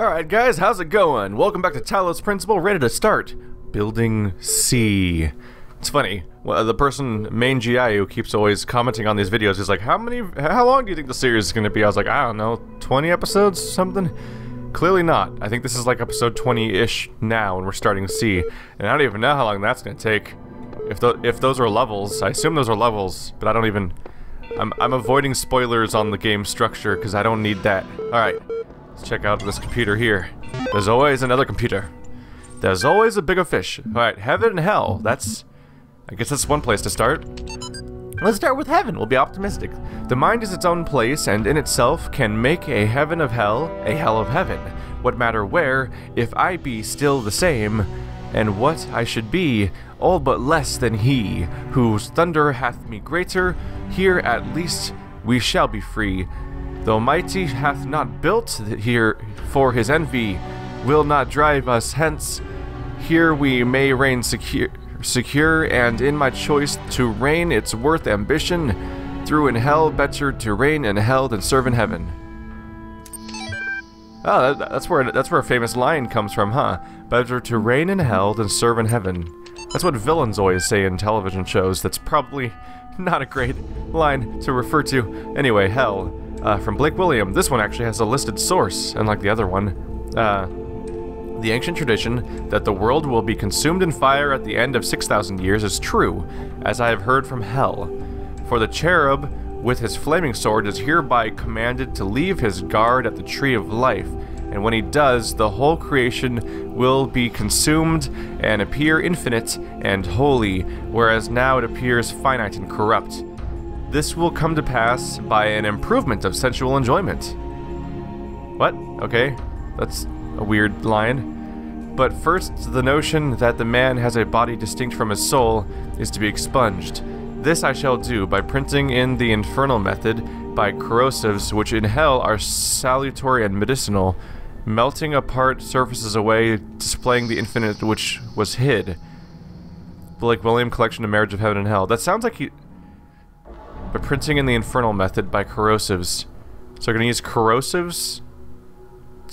Alright guys, how's it going? Welcome back to Talos Principle, ready to start building C. It's funny, well, the person, main GI, who keeps always commenting on these videos is like, how long do you think the series is going to be? I was like, I don't know, 20 episodes or something? Clearly not. I think this is like episode 20-ish now, and we're starting C. And I don't even know how long that's going to take. If those are levels, I assume those are levels, but I don't even... I'm avoiding spoilers on the game structure, because I don't need that. Alright. Let's check out this computer here. There's always another computer. There's always a bigger fish. Alright, heaven and hell. That's... I guess that's one place to start. Let's start with heaven. We'll be optimistic. The mind is its own place and in itself can make a heaven of hell, a hell of heaven. What matter where, if I be still the same, and what I should be, all but less than he, whose thunder hath me greater, here at least we shall be free. Though mighty hath not built here for his envy, will not drive us hence. Here we may reign secure, and in my choice to reign it's worth ambition. Through in hell, better to reign in hell than serve in heaven. Oh, that's where a famous line comes from, huh? Better to reign in hell than serve in heaven. That's what villains always say in television shows. That's probably not a great line to refer to. Anyway, hell. From Blake William. This one actually has a listed source, unlike the other one. The ancient tradition that the world will be consumed in fire at the end of 6,000 years is true, as I have heard from hell. For the cherub, with his flaming sword, is hereby commanded to leave his guard at the tree of life, and when he does, the whole creation will be consumed and appear infinite and holy, whereas now it appears finite and corrupt. This will come to pass by an improvement of sensual enjoyment. What? Okay, that's a weird line. But first, the notion that the man has a body distinct from his soul is to be expunged. This I shall do by printing in the infernal method by corrosives which in hell are salutary and medicinal, melting apart surfaces away, displaying the infinite which was hid. Blake William Collection of Marriage of Heaven and Hell. That sounds like he... But printing in the infernal method by corrosives. So they're going to use corrosives?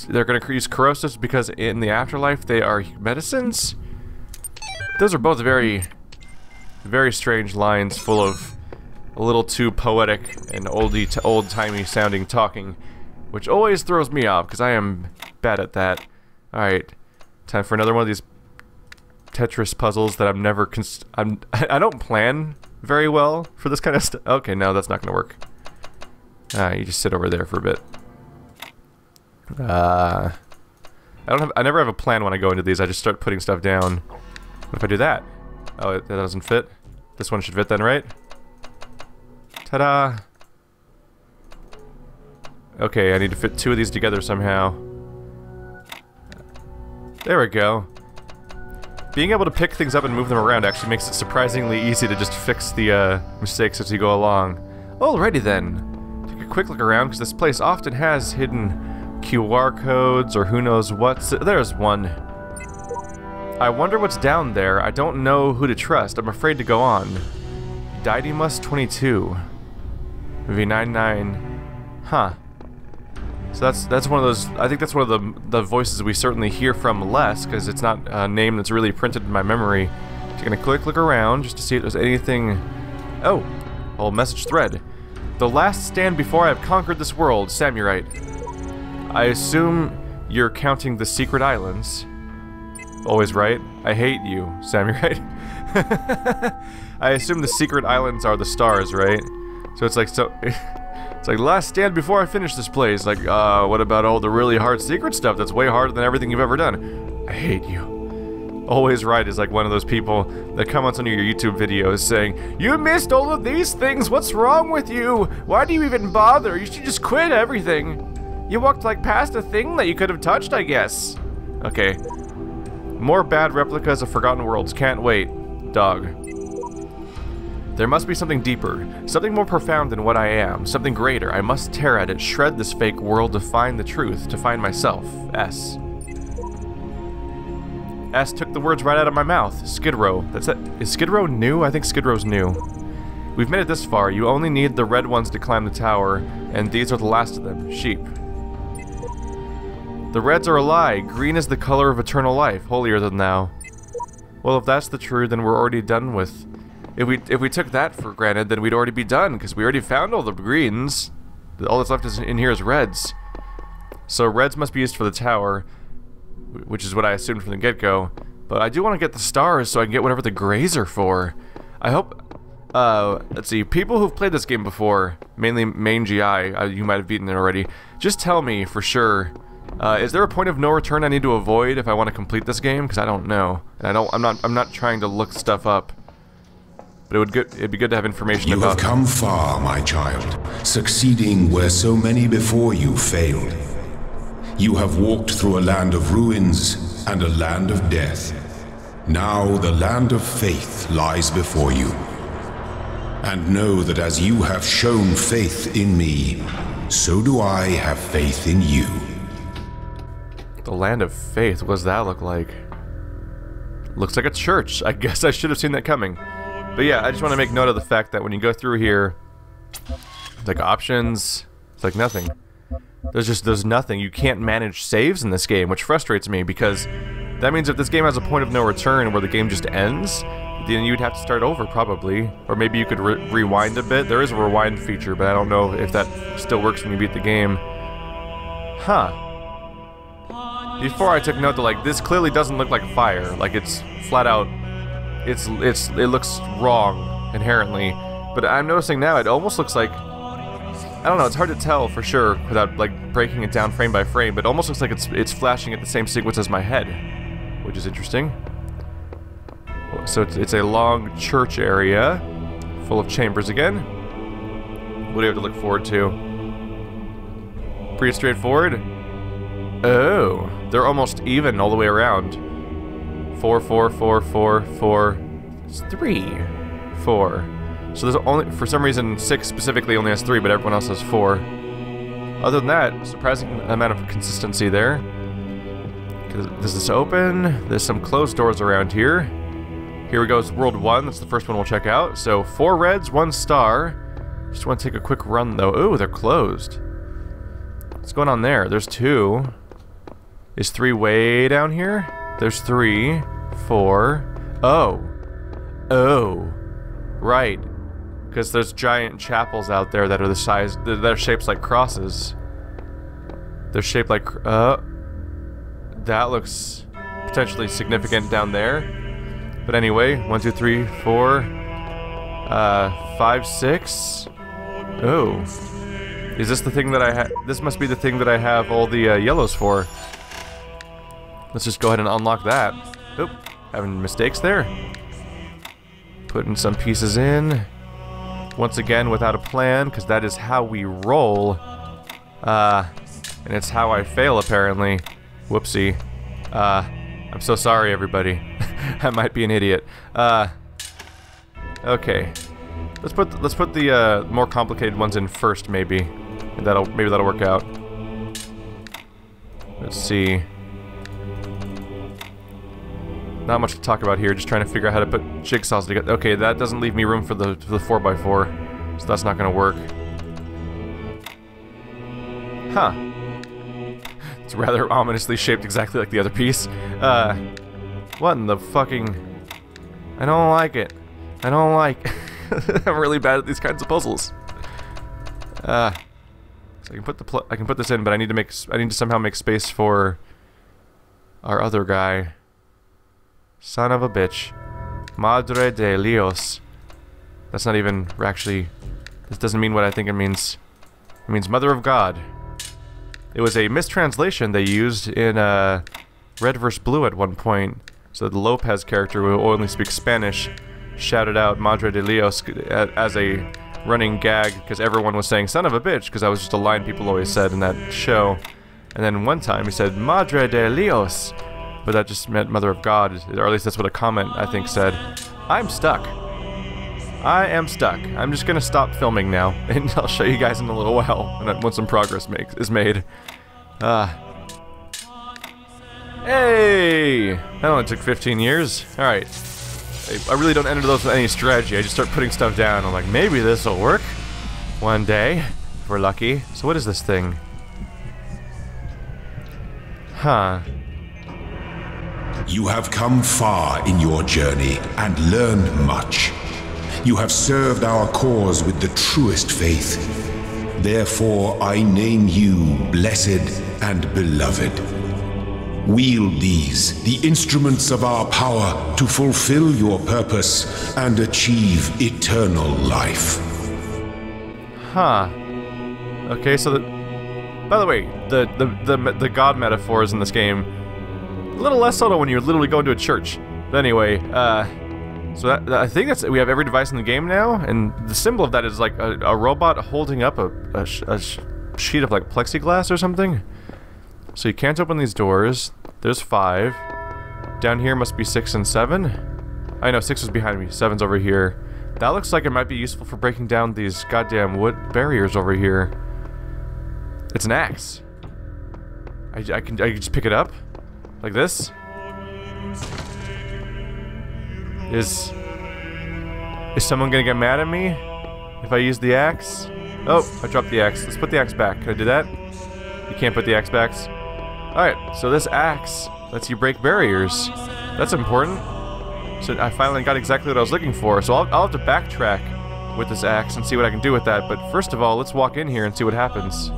They're going to use corrosives because in the afterlife they are medicines? Those are both very, very strange lines full of a little too poetic and old-timey sounding talking, which always throws me off because I am bad at that. Alright, time for another one of these Tetris puzzles that I'm never... I don't plan very well for this kind of stuff. Okay, no, that's not gonna work. You just sit over there for a bit. I never have a plan when I go into these. I just start putting stuff down. What if I do that? Oh, that doesn't fit. This one should fit then, right? Ta-da! Okay, I need to fit two of these together somehow. There we go. Being able to pick things up and move them around actually makes it surprisingly easy to just fix the mistakes as you go along. Alrighty then. Take a quick look around because this place often has hidden QR codes or who knows what. There's one. I wonder what's down there. I don't know who to trust. I'm afraid to go on. Didymus22. V99. Huh. So that's one of those, I think that's one of the voices we certainly hear from less, because it's not a name that's really printed in my memory. Just gonna quick look around just to see if there's anything... Oh! Old message thread. The last stand before I have conquered this world, Samurite. I assume you're counting the secret islands. Always right. I hate you, Samurite. I assume the secret islands are the stars, right? So it's like so... It's like, last stand before I finish this place. Like, what about all the really hard secret stuff that's way harder than everything you've ever done? I hate you. Always Right is like one of those people that comments on your YouTube videos saying, you missed all of these things, what's wrong with you? Why do you even bother? You should just quit everything. You walked like past a thing that you could have touched, I guess. Okay. More bad replicas of Forgotten Worlds. Can't wait. Dog. There must be something deeper, something more profound than what I am, something greater. I must tear at it, shred this fake world to find the truth, to find myself. S. S took the words right out of my mouth. Skid Row. That's it. Is Skid Row new? I think Skid Row's new. We've made it this far. You only need the red ones to climb the tower, and these are the last of them. Sheep. The reds are a lie. Green is the color of eternal life. Holier than thou. Well, if that's the truth, then we're already done with... If we took that for granted, then we'd already be done, because we already found all the greens. All that's left in here is reds. So reds must be used for the tower, which is what I assumed from the get-go. But I do want to get the stars so I can get whatever the grays are for. I hope... let's see. People who've played this game before, mainly main GI, you might have beaten it already, just tell me for sure. Is there a point of no return I need to avoid if I want to complete this game? Because I don't know. And I'm not trying to look stuff up. But it'd be good to have information about. You have come far, my child, succeeding where so many before you failed. You have walked through a land of ruins and a land of death. Now the land of faith lies before you. And know that as you have shown faith in me, so do I have faith in you. The land of faith, what does that look like? Looks like a church. I guess I should have seen that coming. But yeah, I just want to make note of the fact that when you go through here, it's like options, it's like nothing. There's nothing. You can't manage saves in this game, which frustrates me, because that means if this game has a point of no return where the game just ends, then you'd have to start over, probably. Or maybe you could rewind a bit. There is a rewind feature, but I don't know if that still works when you beat the game. Huh. Before I took note that, like, this clearly doesn't look like fire. Like, it's flat out... It looks wrong, inherently. But I'm noticing now, it almost looks like... I don't know, it's hard to tell for sure without, like, breaking it down frame by frame, but it almost looks like it's flashing at the same sequence as my head. Which is interesting. So it's a long church area, full of chambers again. What do you have to look forward to? Pretty straightforward. Oh, they're almost even all the way around. 4, 4, 4, 4, 4, 3, 4. So there's only, for some reason, 6 specifically only has 3, but everyone else has 4. Other than that, surprising amount of consistency there. This is open. There's some closed doors around here. Here we go, it's World 1, that's the first one we'll check out. So, 4 reds, 1 star. Just want to take a quick run, though. Ooh, they're closed. What's going on there? There's 2. Is 3 way down here? There's 3, 4. Oh. Oh. Right. Because there's giant chapels out there that are the size... that are shaped like crosses. They're shaped like... that looks potentially significant down there. But anyway, 1, 2, 3, 4, 5, 6. Oh, is this the thing that I have? This must be the thing that I have all the yellows for. Let's just go ahead and unlock that. Oop, having mistakes there. Putting some pieces in. Once again, without a plan, because that is how we roll. And it's how I fail apparently. Whoopsie. I'm so sorry, everybody. I might be an idiot. Okay, let's put the more complicated ones in first, maybe. And maybe that'll work out. Let's see. Not much to talk about here. Just trying to figure out how to put jigsaws together. Okay, that doesn't leave me room for the 4x4, so that's not gonna work. Huh. It's rather ominously shaped exactly like the other piece. What in the fucking... I don't like it. I don't like... I'm really bad at these kinds of puzzles. So I can put this in, but I need to somehow make space for our other guy. Son of a bitch. Madre de Dios. That's not even actually... This doesn't mean what I think it means. It means Mother of God. It was a mistranslation they used in Red vs. Blue at one point. So the Lopez character, who only speaks Spanish, shouted out Madre de Dios as a running gag because everyone was saying son of a bitch, because that was just a line people always said in that show. And then one time he said Madre de Dios, but that just meant Mother of God, or at least that's what a comment I think said. I'm stuck. I am stuck. I'm just gonna stop filming now, and I'll show you guys in a little while, and once some progress is made. Hey! That only took 15 years. Alright. I really don't enter those with any strategy. I just start putting stuff down. I'm like, maybe this'll work. One day. If we're lucky. So what is this thing? Huh. You have come far in your journey and learned much. You have served our cause with the truest faith. Therefore, I name you blessed and beloved. Wield these, the instruments of our power, to fulfill your purpose and achieve eternal life. Huh. Okay, so by the way, the God metaphors in this game, a little less subtle when you're literally going to a church. But anyway, so I think that's, we have every device in the game now, and the symbol of that is like a robot holding up a sheet of like plexiglass or something. So you can't open these doors. There's 5. Down here must be 6 and 7. I know 6 was behind me. 7's over here. That looks like it might be useful for breaking down these goddamn wood barriers over here. It's an axe. I can just pick it up, like this. Is someone gonna get mad at me if I use the axe? Oh, I dropped the axe. Let's put the axe back. Can I do that? You can't put the axe back. Alright, so this axe lets you break barriers. That's important. So I finally got exactly what I was looking for, so I'll have to backtrack with this axe and see what I can do with that, but first of all, let's walk in here and see what happens.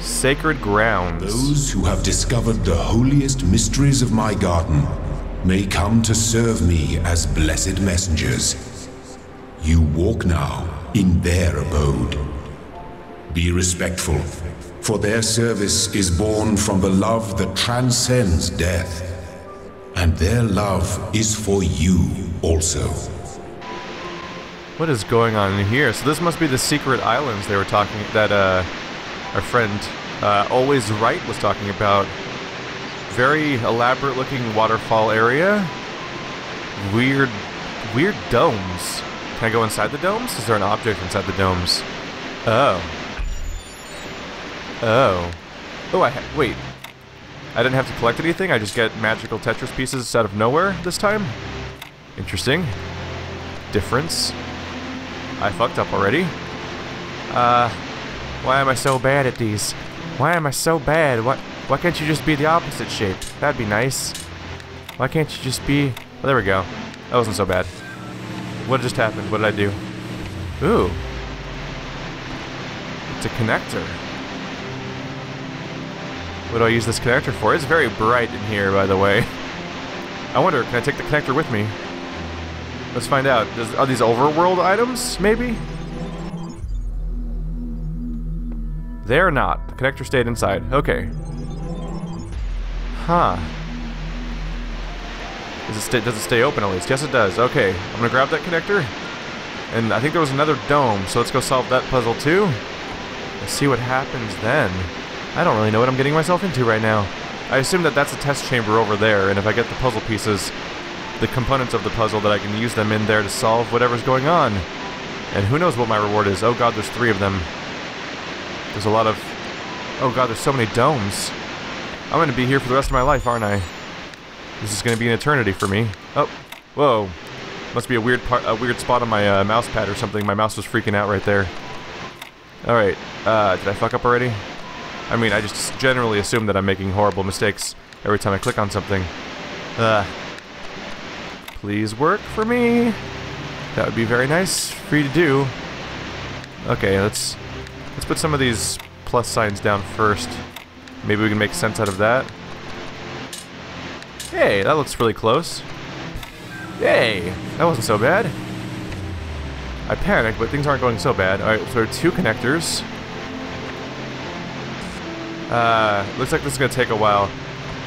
Sacred grounds. Those who have discovered the holiest mysteries of my garden may come to serve me as blessed messengers. You walk now in their abode. Be respectful, for their service is born from the love that transcends death, and their love is for you also. What is going on in here? So this must be the secret islands they were talking that our friend Always Right was talking about. Very elaborate looking waterfall area. Weird domes. Can I go inside the domes? Is there an object inside the domes? Oh. Oh. Oh, wait. I didn't have to collect anything, I just get magical Tetris pieces out of nowhere this time? Interesting. Difference. I fucked up already. Why am I so bad at these? Why am I so bad? Why can't you just be the opposite shape? That'd be nice. Why can't you just be... Oh, there we go. That wasn't so bad. What just happened? What did I do? Ooh. It's a connector. What do I use this connector for? It's very bright in here, by the way. I wonder, can I take the connector with me? Let's find out. Are these overworld items, maybe? They're not. The connector stayed inside. Okay. Huh. Does it stay open at least? Yes, it does. Okay. I'm gonna grab that connector. And I think there was another dome, so let's go solve that puzzle too. Let's see what happens then. I don't really know what I'm getting myself into right now. I assume that that's a test chamber over there, and if I get the puzzle pieces, the components of the puzzle, that I can use them in there to solve whatever's going on. And who knows what my reward is. Oh god, there's 3 of them. There's a lot of... Oh god, there's so many domes. I'm gonna be here for the rest of my life, aren't I? This is gonna be an eternity for me. Oh. Whoa. Must be a weird spot on my mouse pad or something. My mouse was freaking out right there. Alright. Did I fuck up already? I mean, I just generally assume that I'm making horrible mistakes every time I click on something. Please work for me. That would be very nice for you to do. Okay, let's put some of these plus signs down first. Maybe we can make sense out of that. Hey, that looks really close. Yay, that wasn't so bad. I panicked, but things aren't going so bad. Alright, so there are 2 connectors. Looks like this is gonna take a while.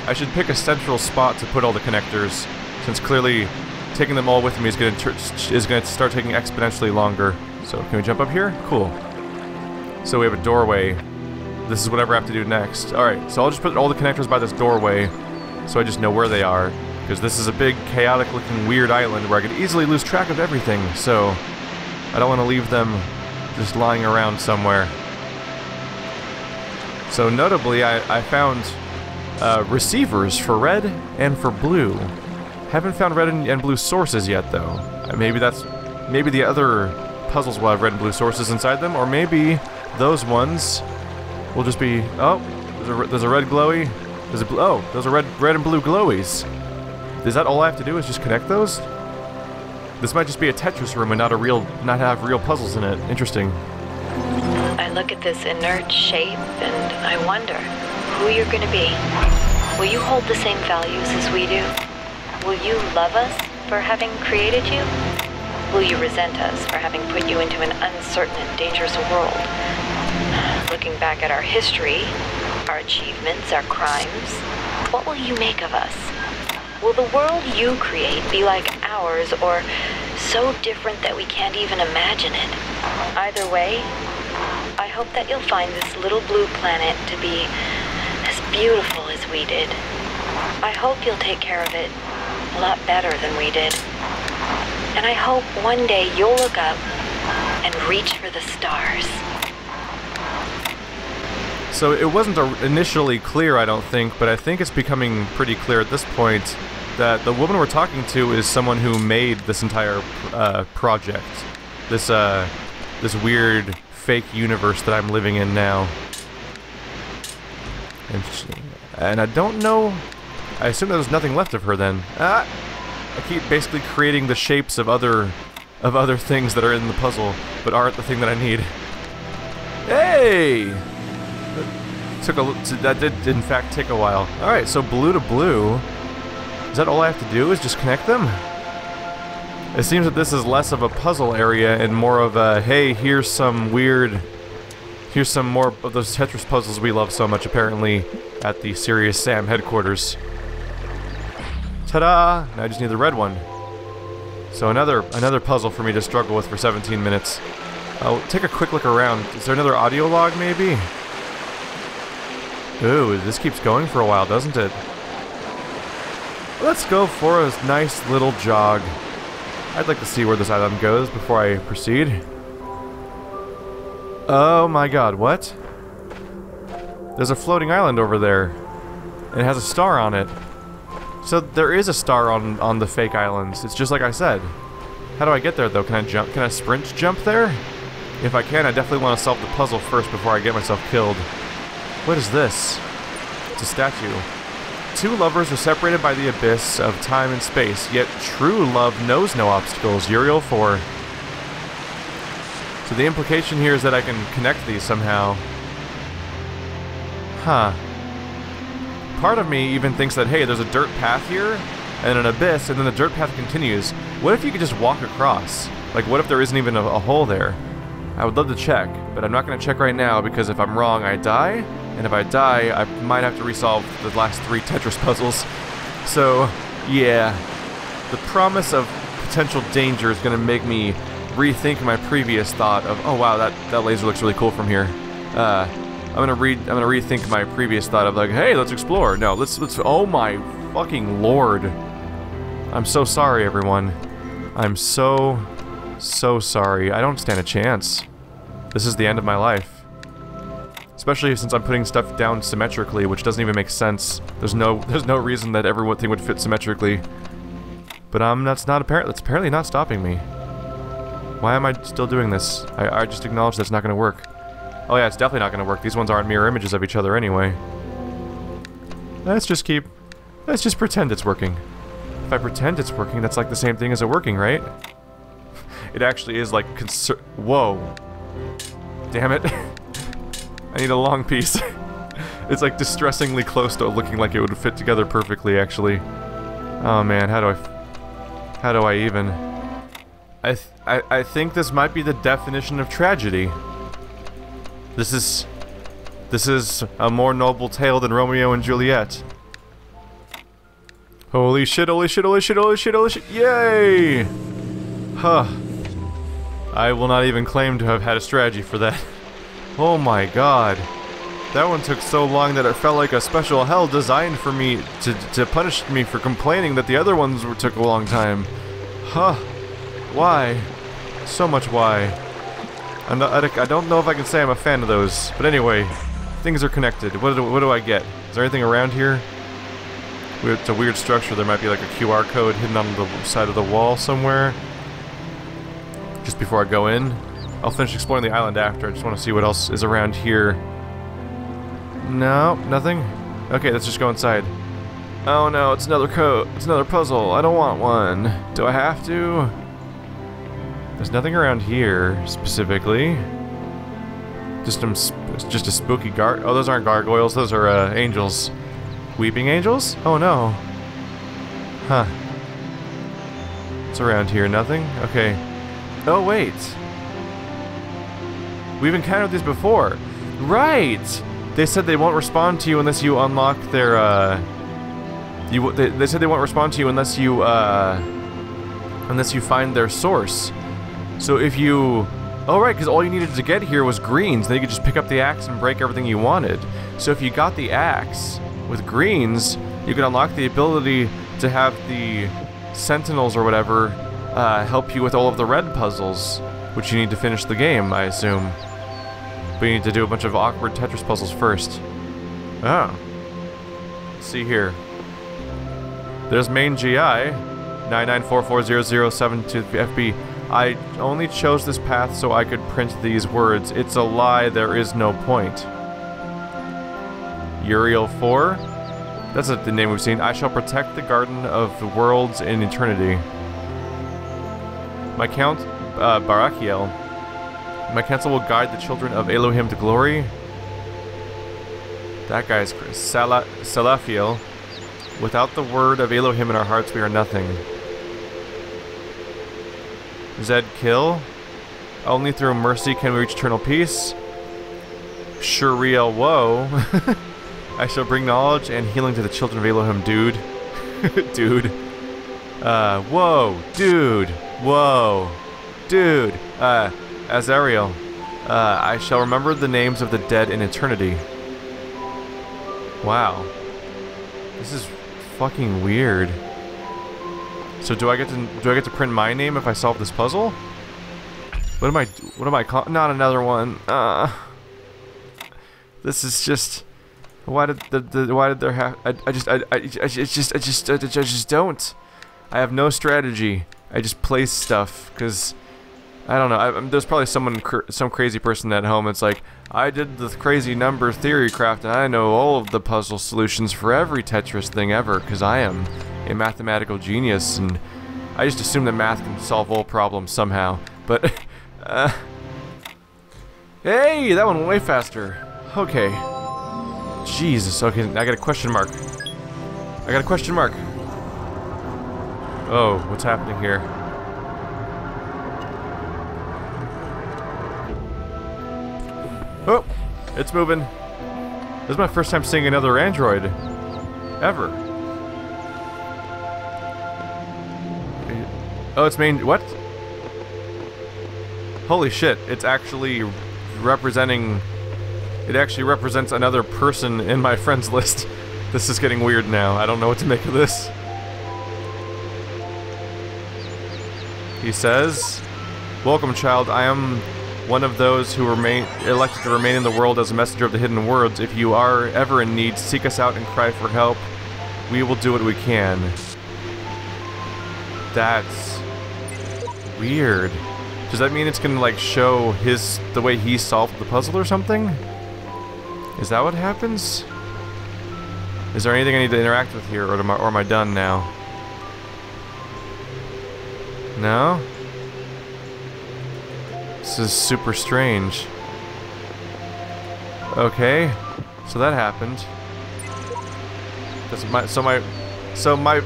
I should pick a central spot to put all the connectors, since clearly taking them all with me is gonna start taking exponentially longer. So, can we jump up here? Cool. So we have a doorway. This is whatever I have to do next. Alright, so I'll just put all the connectors by this doorway, so I just know where they are, because this is a big, chaotic-looking, weird island where I could easily lose track of everything, so I don't want to leave them just lying around somewhere. So notably, I found receivers for red and for blue. Haven't found red and blue sources yet, though. Maybe the other puzzles will have red and blue sources inside them, or maybe those ones will just be... Oh, there's a red glowy. There's a... Oh, those are red and blue glowies. Is that all I have to do is just connect those? This might just be a Tetris room and not a real... not have real puzzles in it. Interesting. I look at this inert shape and I wonder who you're going to be. Will you hold the same values as we do? Will you love us for having created you? Will you resent us for having put you into an uncertain and dangerous world? Looking back at our history, our achievements, our crimes, what will you make of us? Will the world you create be like ours or so different that we can't even imagine it? Either way, I hope that you'll find this little blue planet to be as beautiful as we did. I hope you'll take care of it a lot better than we did. And I hope one day you'll look up and reach for the stars. So it wasn't initially clear, I don't think, but I think it's becoming pretty clear at this point that the woman we're talking to is someone who made this entire project. This weird fake universe that I'm living in now. Interesting. And I don't know... I assume there's nothing left of her then. Ah! I keep basically creating the shapes of other things that are in the puzzle, but aren't the thing that I need. Hey! That did in fact take a while. All right, so blue to blue. Is that all I have to do? Is just connect them? It seems that this is less of a puzzle area and more of a hey, here's some more of those Tetris puzzles we love so much. Apparently, at the Serious Sam headquarters. Ta-da! Now I just need the red one. So another puzzle for me to struggle with for 17 minutes. I'll take a quick look around. Is there another audio log, maybe? Ooh, this keeps going for a while, doesn't it? Let's go for a nice little jog. I'd like to see where this item goes before I proceed. Oh my god, what? There's a floating island over there. And it has a star on it. So there is a star on the fake islands. It's just like I said. How do I get there though? Can I jump? Can I sprint jump there? If I can, I definitely want to solve the puzzle first before I get myself killed. What is this? It's a statue. Two lovers are separated by the abyss of time and space, yet true love knows no obstacles. Uriel 4. So the implication here is that I can connect these somehow. Huh. Part of me even thinks that, hey, there's a dirt path here, and an abyss, and then the dirt path continues. What if you could just walk across? Like, what if there isn't even a hole there? I would love to check, but I'm not going to check right now, because if I'm wrong, I die. And if I die, I might have to resolve the last 3 Tetris puzzles. So, yeah. The promise of potential danger is going to make me rethink my previous thought of, oh wow, that laser looks really cool from here. I'm gonna rethink my previous thought of like, hey, let's explore. No, let's. Oh my fucking lord! I'm so sorry, everyone. I'm so sorry. I don't stand a chance. This is the end of my life. Especially since I'm putting stuff down symmetrically, which doesn't even make sense. There's no reason that everything would fit symmetrically. But that's apparently not stopping me. Why am I still doing this? I just acknowledge that's not gonna work. Oh yeah, it's definitely not going to work. These ones aren't mirror images of each other anyway. Let's just pretend it's working. If I pretend it's working, that's like the same thing as it working, right? It actually is like whoa. Damn it. I need a long piece. It's like distressingly close to looking like it would fit together perfectly, actually. Oh man, how do I even... I think this might be the definition of tragedy. This is a more noble tale than Romeo and Juliet. Holy shit, holy shit, holy shit, holy shit, holy shit, yay! Huh. I will not even claim to have had a strategy for that. Oh my god. That one took so long that it felt like a special hell designed for me to punish me for complaining that the other ones took a long time. Huh. Why? So much why. I don't know if I can say I'm a fan of those, but anyway, things are connected. What do I get? Is there anything around here? It's a weird structure. There might be like a QR code hidden on the side of the wall somewhere. Just before I go in. I'll finish exploring the island after. I just want to see what else is around here. No, nothing? Okay, let's just go inside. Oh no, it's another code. It's another puzzle. I don't want one. Do I have to? There's nothing around here, specifically. Just a spooky oh, those aren't gargoyles. Those are, angels. Weeping angels? Oh no. Huh. It's around here, nothing? Okay. Oh wait! We've encountered these before! Right! They said they won't respond to you unless you unlock their, they said they won't respond to you unless you find their source. So if you... Oh right, because all you needed to get here was greens, then you could just pick up the axe and break everything you wanted. So if you got the axe with greens, you could unlock the ability to have the sentinels or whatever help you with all of the red puzzles, which you need to finish the game, I assume. But you need to do a bunch of awkward Tetris puzzles first. Oh. Let's see here. There's main GI, 99440072FB. I only chose this path so I could print these words. It's a lie, there is no point. Uriel 4? That's the name we've seen. I shall protect the garden of the worlds in eternity. My count, Barachiel. My counsel will guide the children of Elohim to glory. That guy's Salafiel. Without the word of Elohim in our hearts, we are nothing. Zed Kill. Only through mercy can we reach eternal peace. Shereel Woe. I shall bring knowledge and healing to the children of Elohim, dude. Dude. Whoa, dude. Whoa. Dude. As Ariel, I shall remember the names of the dead in eternity. Wow. This is fucking weird. So do I get to print my name if I solve this puzzle? Not another one. This is just... I just don't. I have no strategy. I just place stuff because I don't know. There's probably some crazy person at home that's like, I did the crazy number theory craft and I know all of the puzzle solutions for every Tetris thing ever because I am a mathematical genius and I just assume that math can solve all problems somehow. But hey, that one went way faster. Okay. Jesus, okay, I got a question mark. I got a question mark. Oh, what's happening here? Oh, it's moving. This is my first time seeing another android. Ever. Oh, it's main, what? Holy shit, it's actually representing... It actually represents another person in my friends list. This is getting weird now. I don't know what to make of this. He says, "Welcome, child. I am one of those who remain elected to remain in the world as a messenger of the hidden words. If you are ever in need, seek us out and cry for help. We will do what we can." That's weird. Does that mean it's gonna like show the way he solved the puzzle or something? Is that what happens? Is there anything I need to interact with here, or am I done now? No? This is super strange. Okay, so that happened. That's my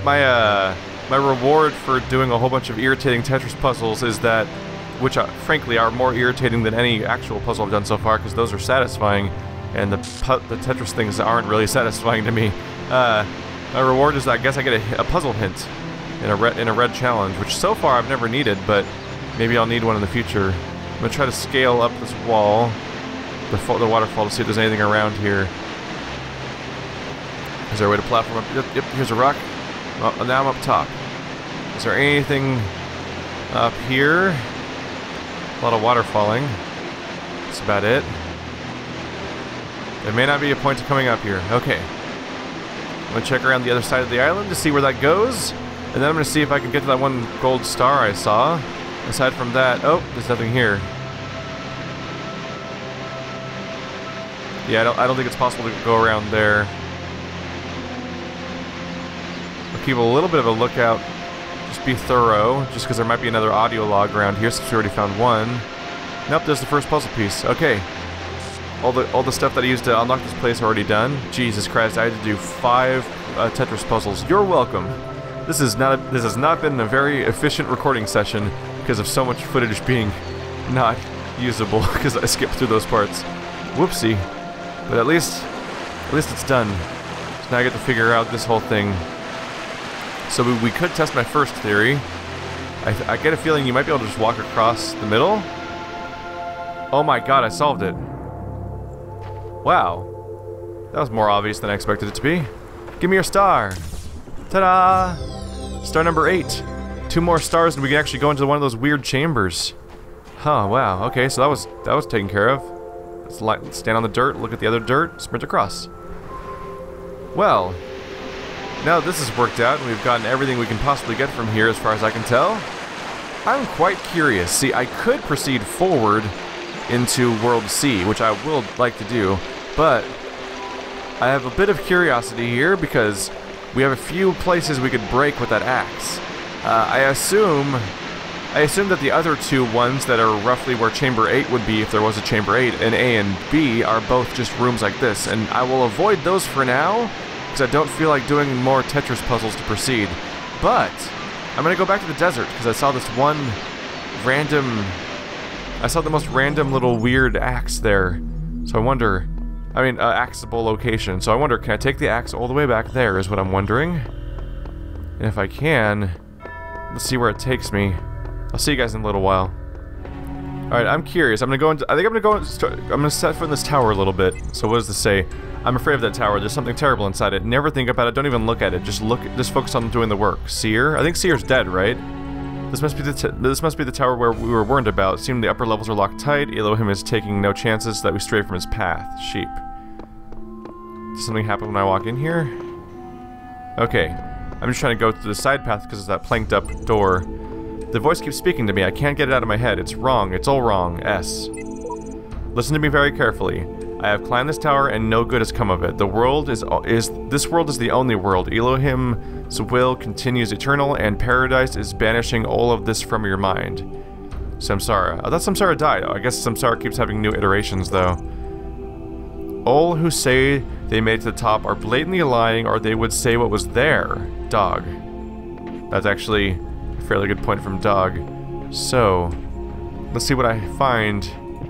reward for doing a whole bunch of irritating Tetris puzzles is that, which frankly are more irritating than any actual puzzle I've done so far, because those are satisfying. And the Tetris things aren't really satisfying to me. My reward is that I guess I get a puzzle hint in a red challenge, which so far I've never needed, but maybe I'll need one in the future. I'm gonna try to scale up this wall, the waterfall, to see if there's anything around here. Is there a way to platform up? Yep, here's a rock. Well, now I'm up top. Is there anything up here? A lot of water falling. That's about it. There may not be a point to coming up here. Okay. I'm going to check around the other side of the island to see where that goes. And then I'm going to see if I can get to that one gold star I saw. Aside from that... Oh, there's nothing here. Yeah, I don't think it's possible to go around there. I'll keep a little bit of a lookout. Just be thorough, just because there might be another audio log around here since we already found one. Nope, there's the first puzzle piece. Okay. All the stuff that I used to unlock this place already done. Jesus Christ, I had to do 5 Tetris puzzles. You're welcome. This has not been a very efficient recording session because of so much footage being not usable because I skipped through those parts. Whoopsie. But at least it's done. So now I get to figure out this whole thing. So we could test my first theory. I get a feeling you might be able to just walk across the middle. Oh my god, I solved it. Wow. That was more obvious than I expected it to be. Give me your star. Ta-da! Star number 8. 2 more stars and we can actually go into one of those weird chambers. Huh, wow. Okay, so that was taken care of. Let's stand on the dirt, look at the other dirt, sprint across. Well, now this has worked out and we've gotten everything we can possibly get from here as far as I can tell. I'm quite curious. See, I could proceed forward into World C, which I will like to do, but I have a bit of curiosity here because we have a few places we could break with that axe. I assume that the other 2 ones that are roughly where Chamber 8 would be if there was a Chamber 8, and A and B are both just rooms like this, and I will avoid those for now because I don't feel like doing more Tetris puzzles to proceed. But I'm going to go back to the desert because I saw this one random... I saw the most random little weird axe there, so I wonder, I mean, axeable location, so I wonder, can I take the axe all the way back there is what I'm wondering, and if I can, let's see where it takes me. I'll see you guys in a little while. Alright, I'm curious, I'm gonna set foot in this tower a little bit. So what does this say? I'm afraid of that tower, there's something terrible inside it, never think about it, don't even look at it, just focus on doing the work. Seer? I think Seer's dead, right? This must be the tower where we were warned about. Seeing the upper levels are locked tight. Elohim is taking no chances that we stray from his path. Sheep. Does something happen when I walk in here? Okay. I'm just trying to go through the side path because it's that planked up door. The voice keeps speaking to me. I can't get it out of my head. It's wrong. It's all wrong. S. Listen to me very carefully. I have climbed this tower and no good has come of it. The world is the only world. Elohim... So will continues eternal, and paradise is banishing all of this from your mind. Samsara. I thought Samsara died. Oh, I guess Samsara keeps having new iterations, though. All who say they made it to the top are blatantly lying, or they would say what was there. Dog. That's actually a fairly good point from Dog. So, let's see what I find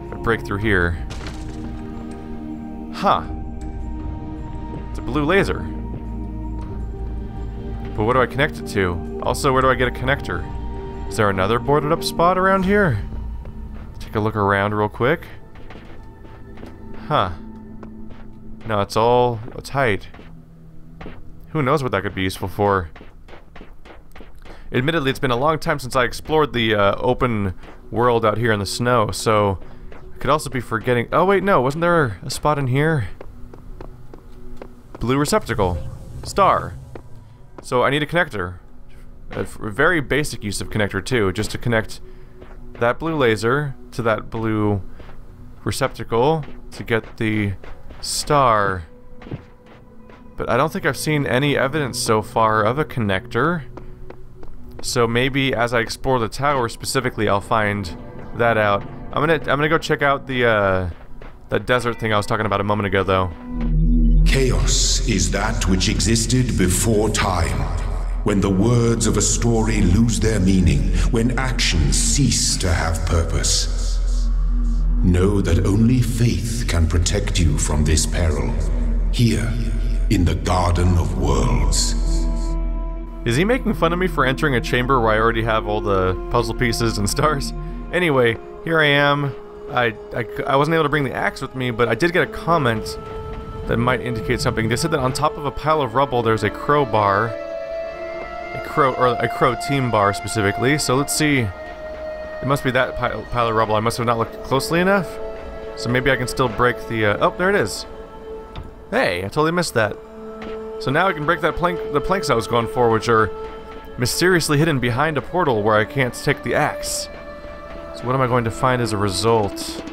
if I break through here. Huh. It's a blue laser. But what do I connect it to? Also, where do I get a connector? Is there another boarded up spot around here? Take a look around real quick. Huh. No, it's all tight. Who knows what that could be useful for? Admittedly, it's been a long time since I explored the open world out here in the snow, so I could also be forgetting... Oh wait, no, wasn't there a spot in here? Blue receptacle. Star. So I need a connector. A very basic use of connector too, just to connect that blue laser to that blue receptacle to get the star. But I don't think I've seen any evidence so far of a connector. So maybe as I explore the tower specifically, I'll find that out. I'm gonna go check out the that desert thing I was talking about a moment ago though. Chaos is that which existed before time, when the words of a story lose their meaning, when actions cease to have purpose. Know that only faith can protect you from this peril, here in the Garden of Worlds. Is he making fun of me for entering a chamber where I already have all the puzzle pieces and stars? Anyway, here I am. I wasn't able to bring the axe with me, but I did get a comment that might indicate something. They said that on top of a pile of rubble there's a crowbar. A crow team bar specifically, so let's see. It must be that pile of rubble. I must have not looked closely enough. So maybe I can still break the, oh, there it is. Hey, I totally missed that. So now I can break that the planks I was going for, which are mysteriously hidden behind a portal where I can't take the axe. So what am I going to find as a result?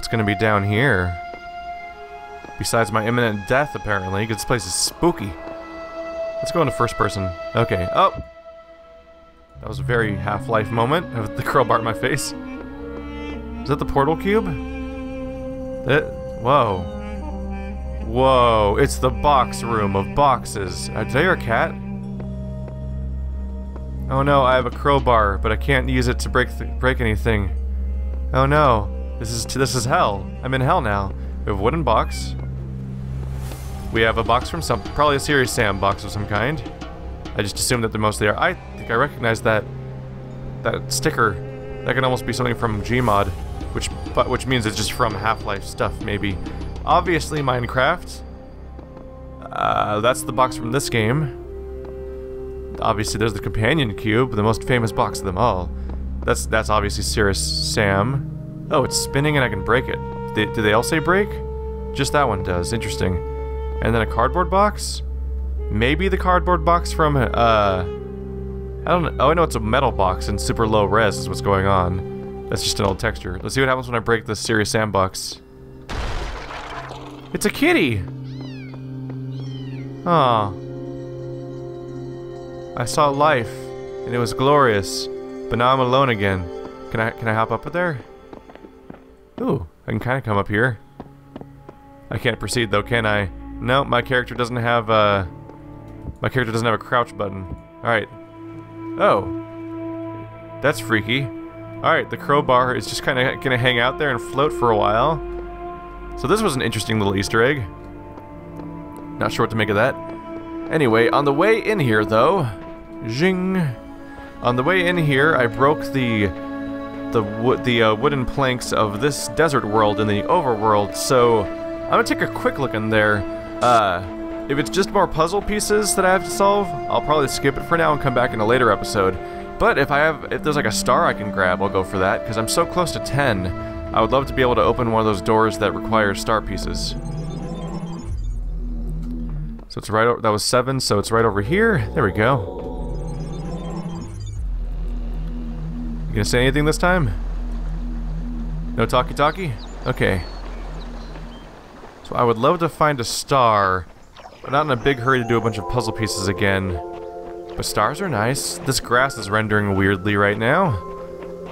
What's gonna be down here? Besides my imminent death, apparently, because this place is spooky. Let's go into first person. Okay, oh! That was a very Half-Life moment of the crowbar in my face. Is that the portal cube? That... whoa. Whoa, it's the box room of boxes. Did I hear a cat? Oh no, I have a crowbar, but I can't use it to break anything. Oh no, this is hell. I'm in hell now. We have a wooden box. We have a box from probably a Serious Sam box of some kind. I just assume that they're mostly are. I think I recognize that sticker. That could almost be something from Gmod, which means it's just from Half-Life stuff, maybe. Obviously Minecraft. That's the box from this game. Obviously there's the companion cube, the most famous box of them all. That's obviously Serious Sam. Oh, it's spinning and I can break it. Do they all say break? Just that one does. Interesting. And then a cardboard box? Maybe the cardboard box from, I don't know. Oh, I know it's a metal box and super low res is what's going on. That's just an old texture. Let's see what happens when I break this Serious Sam box. It's a kitty! Aw. I saw life, and it was glorious. But now I'm alone again. Can I hop up there? Ooh, I can kind of come up here. I can't proceed though, can I? No, my character doesn't have a crouch button. Alright. Oh. That's freaky. Alright, the crowbar is just kinda gonna hang out there and float for a while. So this was an interesting little Easter egg. Not sure what to make of that. Anyway, on the way in here though... zing! On the way in here, I broke the wooden planks of this desert world in the overworld, so... I'm gonna take a quick look in there. If it's just more puzzle pieces that I have to solve, I'll probably skip it for now and come back in a later episode. But if there's like a star I can grab, I'll go for that, because I'm so close to 10. I would love to be able to open one of those doors that requires star pieces. So it's right over, that was 7, so it's right over here. There we go. You gonna say anything this time? No talkie-talkie? Okay. I would love to find a star, but not in a big hurry to do a bunch of puzzle pieces again. But stars are nice. This grass is rendering weirdly right now.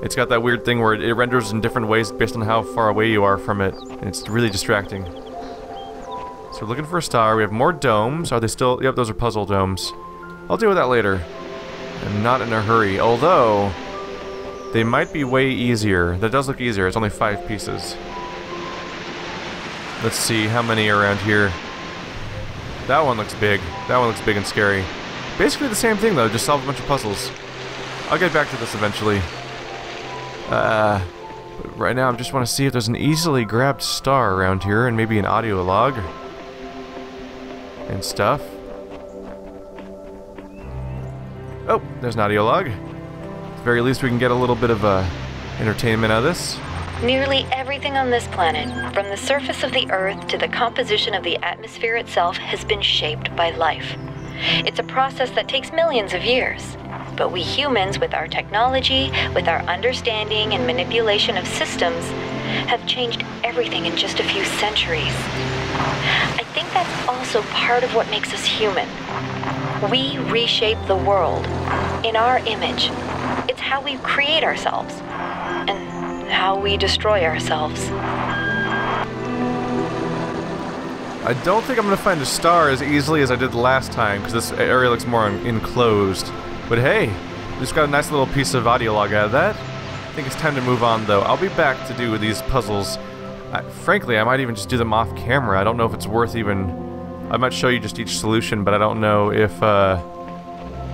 It's got that weird thing where it renders in different ways based on how far away you are from it, and it's really distracting. So we're looking for a star. We have more domes. Are they still... yep, those are puzzle domes. I'll deal with that later. I'm not in a hurry, although they might be way easier. That does look easier. It's only 5 pieces. Let's see how many are around here. That one looks big. That one looks big and scary. Basically the same thing though, just solve a bunch of puzzles. I'll get back to this eventually. But right now I just want to see if there's an easily grabbed star around here and maybe an audio log. And stuff. Oh, there's an audio log. At the very least we can get a little bit of entertainment out of this. Nearly everything on this planet, from the surface of the Earth to the composition of the atmosphere itself, has been shaped by life. It's a process that takes millions of years. But we humans, with our technology, with our understanding and manipulation of systems, have changed everything in just a few centuries. I think that's also part of what makes us human. We reshape the world in our image. It's how we create ourselves. And how we destroy ourselves. I don't think I'm gonna find a star as easily as I did last time, because this area looks more enclosed. But hey, just got a nice little piece of audio log out of that. I think it's time to move on though. I'll be back to do these puzzles. Frankly, I might even just do them off camera. I don't know if it's worth even... I might show you just each solution, but I don't know if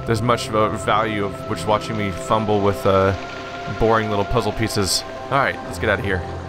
there's much of a value of just watching me fumble with boring little puzzle pieces. Alright, let's get out of here.